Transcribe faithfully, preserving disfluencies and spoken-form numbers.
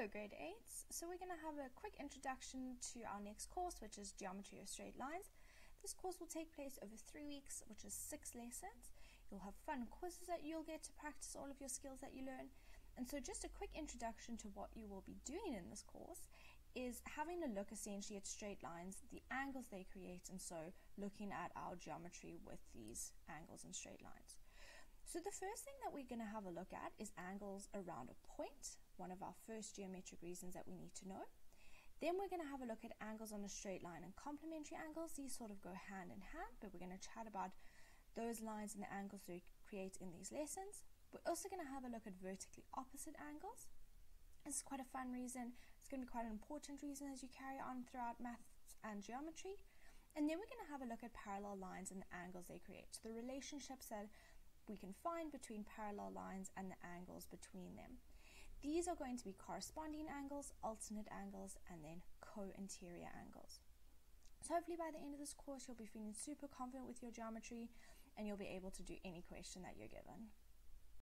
Hello grade eights, so we're going to have a quick introduction to our next course, which is Geometry of Straight Lines. This course will take place over three weeks, which is six lessons. You'll have fun quizzes that you'll get to practice all of your skills that you learn. And so just a quick introduction to what you will be doing in this course is having a look essentially at straight lines, the angles they create, and so looking at our geometry with these angles and straight lines. So the first thing that we're going to have a look at is angles around a point, one of our first geometric reasons that we need to know. Then we're going to have a look at angles on a straight line and complementary angles. These sort of go hand in hand, but we're going to chat about those lines and the angles we create in these lessons. We're also going to have a look at vertically opposite angles. This is quite a fun reason. It's going to be quite an important reason as you carry on throughout maths and geometry. And then we're going to have a look at parallel lines and the angles they create, so the relationships that we can find between parallel lines and the angles between them. These are going to be corresponding angles, alternate angles, and then co-interior angles. So hopefully by the end of this course you'll be feeling super confident with your geometry and you'll be able to do any question that you're given.